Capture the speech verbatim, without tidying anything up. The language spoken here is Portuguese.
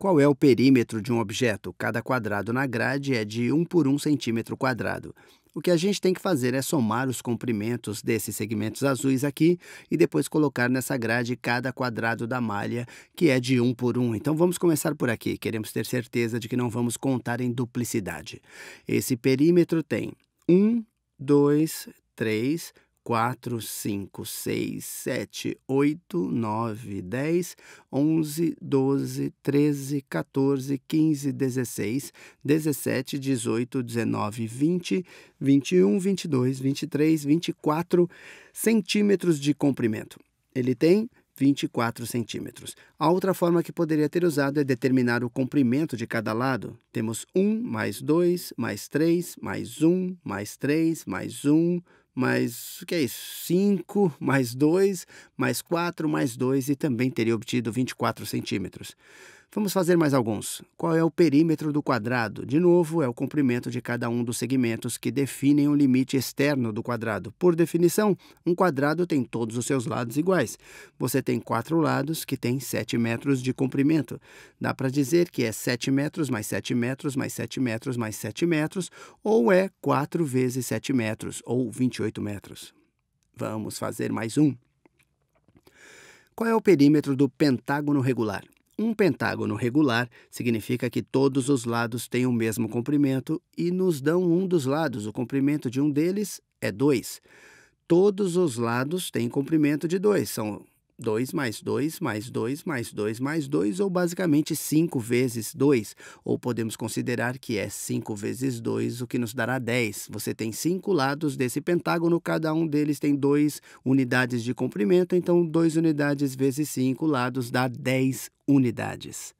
Qual é o perímetro de um objeto? Cada quadrado na grade é de um por um centímetro quadrado. O que a gente tem que fazer é somar os comprimentos desses segmentos azuis aqui e depois colocar nessa grade cada quadrado da malha, que é de um por um. Então, vamos começar por aqui. Queremos ter certeza de que não vamos contar em duplicidade. Esse perímetro tem um, dois, três, quatro, cinco, seis, sete, oito, nove, dez, onze, doze, treze, quatorze, quinze, dezesseis, dezessete, dezoito, dezenove, vinte, vinte e um, vinte e dois, vinte e três, vinte e quatro centímetros de comprimento. Ele tem vinte e quatro centímetros. A outra forma que poderia ter usado é determinar o comprimento de cada lado. Temos um, mais dois, mais três, mais um, mais três, mais um... mais, o que é isso? cinco, mais dois, mais quatro, mais dois e também teria obtido vinte e quatro centímetros. Vamos fazer mais alguns. Qual é o perímetro do quadrado? De novo, é o comprimento de cada um dos segmentos que definem o limite externo do quadrado. Por definição, um quadrado tem todos os seus lados iguais. Você tem quatro lados que têm sete metros de comprimento. Dá para dizer que é sete metros mais sete metros mais sete metros mais sete metros, ou é quatro vezes sete metros, ou vinte e oito metros. Vamos fazer mais um. Qual é o perímetro do pentágono regular? Um pentágono regular significa que todos os lados têm o mesmo comprimento e nos dão um dos lados. O comprimento de um deles é dois. Todos os lados têm comprimento de dois. São dois mais dois, mais dois, mais dois, mais dois, ou basicamente cinco vezes dois. Ou podemos considerar que é cinco vezes dois, o que nos dará dez. Você tem cinco lados desse pentágono, cada um deles tem duas unidades de comprimento, então duas unidades vezes cinco lados dá dez unidades.